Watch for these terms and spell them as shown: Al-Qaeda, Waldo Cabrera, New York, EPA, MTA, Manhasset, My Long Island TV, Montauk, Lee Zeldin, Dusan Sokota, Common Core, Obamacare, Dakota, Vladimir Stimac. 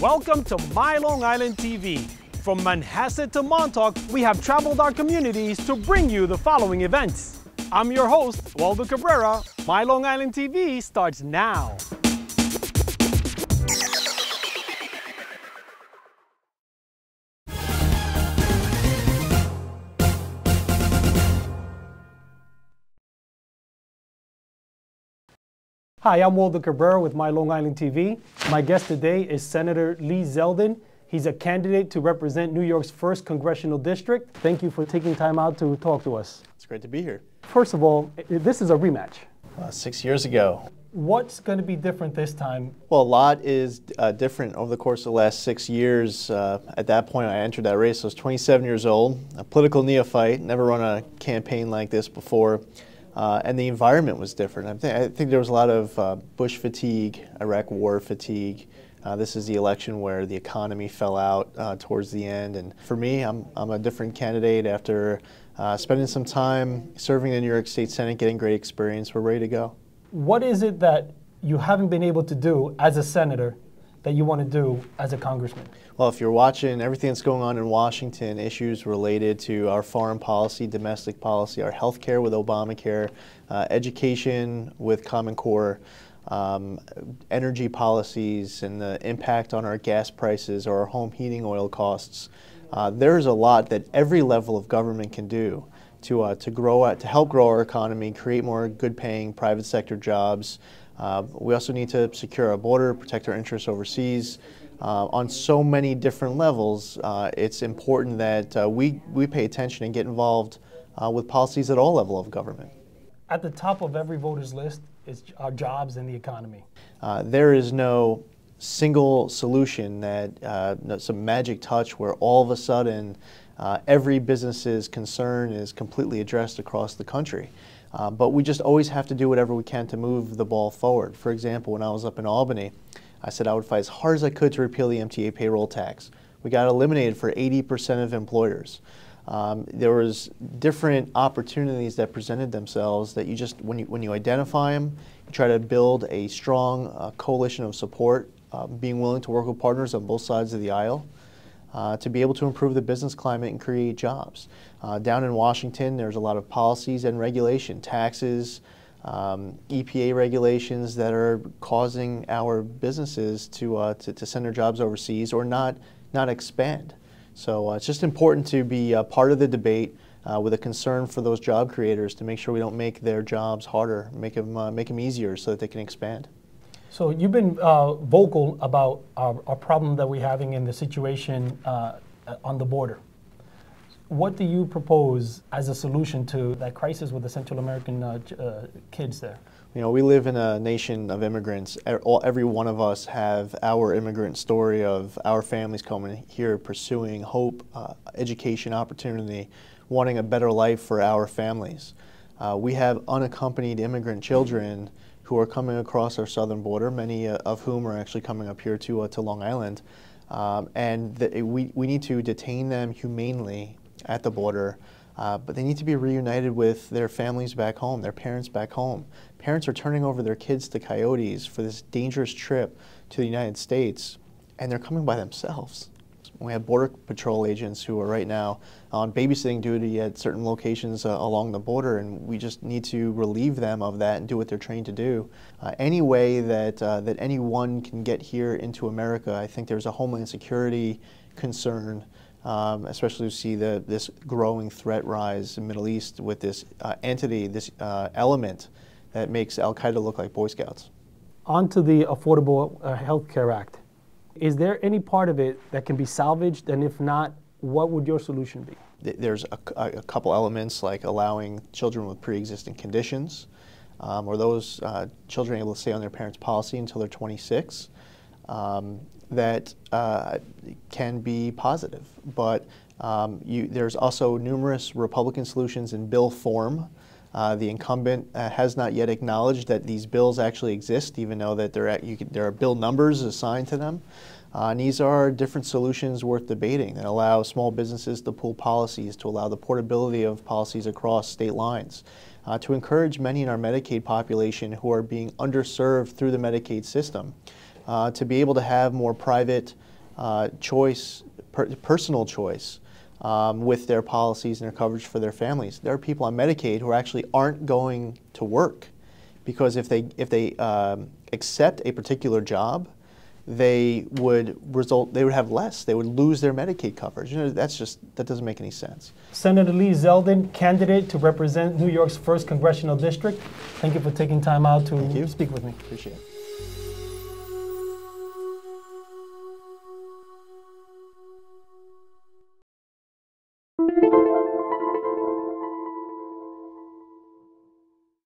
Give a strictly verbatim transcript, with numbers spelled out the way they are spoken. Welcome to My Long Island T V. From Manhasset to Montauk, we have traveled our communities to bring you the following events. I'm your host, Waldo Cabrera. My Long Island T V starts now. Hi, I'm Waldo Cabrera with My Long Island T V. My guest today is Senator Lee Zeldin. He's a candidate to represent New York's first congressional district. Thank you for taking time out to talk to us. It's great to be here. First of all, this is a rematch. Uh, six years ago. What's going to be different this time? Well, a lot is uh, different over the course of the last six years. Uh, at that point, I entered that race. I was twenty-seven years old, a political neophyte, never run a campaign like this before. Uh, and the environment was different. I, th I think there was a lot of uh, Bush fatigue, Iraq war fatigue. Uh, this is the election where the economy fell out uh, towards the end. And for me, I'm, I'm a different candidate after uh, spending some time serving in the New York State Senate, getting great experience. We're ready to go. What is it that you haven't been able to do as a senator that you want to do as a congressman? Well, if you're watching everything that's going on in Washington, issues related to our foreign policy, domestic policy, our health care with Obamacare, uh, education with Common Core, um, energy policies and the impact on our gas prices or our home heating oil costs, uh, there's a lot that every level of government can do to, uh, to, grow, uh, to help grow our economy, create more good-paying private sector jobs. Uh, we also need to secure our border, protect our interests overseas. Uh, on so many different levels, uh, it's important that uh, we, we pay attention and get involved uh, with policies at all levels of government. At the top of every voter's list is our jobs and the economy. Uh, there is no single solution that uh, some magic touch where all of a sudden uh, every business's concern is completely addressed across the country. Uh, but we just always have to do whatever we can to move the ball forward. For example, when I was up in Albany, I said I would fight as hard as I could to repeal the M T A payroll tax. We got eliminated for eighty percent of employers. Um, there was different opportunities that presented themselves that you just, when you, when you identify them, you try to build a strong uh, coalition of support, uh, being willing to work with partners on both sides of the aisle. Uh, to be able to improve the business climate and create jobs. Uh, down in Washington, there's a lot of policies and regulation, taxes, um, E P A regulations that are causing our businesses to, uh, to, to send their jobs overseas or not, not expand. So uh, it's just important to be uh, part of the debate uh, with a concern for those job creators to make sure we don't make their jobs harder, make them, uh, make them easier so that they can expand. So you've been uh, vocal about our, our problem that we're having in the situation uh, on the border. What do you propose as a solution to that crisis with the Central American uh, uh, kids there? You know, we live in a nation of immigrants. Every one of us have our immigrant story of our families coming here, pursuing hope, uh, education, opportunity, wanting a better life for our families. Uh, we have unaccompanied immigrant children who are coming across our southern border, many of whom are actually coming up here to, uh, to Long Island. Um, and the, we, we need to detain them humanely at the border, uh, but they need to be reunited with their families back home, their parents back home. Parents are turning over their kids to coyotes for this dangerous trip to the United States, and they're coming by themselves. We have Border Patrol agents who are right now on babysitting duty at certain locations uh, along the border, and we just need to relieve them of that and do what they're trained to do. Uh, any way that, uh, that anyone can get here into America, I think there's a Homeland Security concern, um, especially we see the, this growing threat rise in the Middle East with this uh, entity, this uh, element that makes Al-Qaeda look like Boy Scouts. On to the Affordable Health Care Act. Is there any part of it that can be salvaged, and if not, what would your solution be? There's a, a couple elements like allowing children with pre-existing conditions, um, or those uh, children able to stay on their parents' policy until they're twenty-six, um, that uh, can be positive. But um, you, there's also numerous Republican solutions in bill form. Uh, the incumbent uh, has not yet acknowledged that these bills actually exist, even though that they're at, you can, there are bill numbers assigned to them. Uh, and these are different solutions worth debating that allow small businesses to pool policies, to allow the portability of policies across state lines, uh, to encourage many in our Medicaid population who are being underserved through the Medicaid system, uh, to be able to have more private uh, choice, per personal choice um, with their policies and their coverage for their families. There are people on Medicaid who actually aren't going to work because if they, if they um, accept a particular job, they would result, they would have less, they would lose their Medicaid coverage. You know, that's just, that doesn't make any sense. Senator Lee Zeldin, candidate to represent New York's first congressional district. Thank you for taking time out to speak with me. Appreciate it.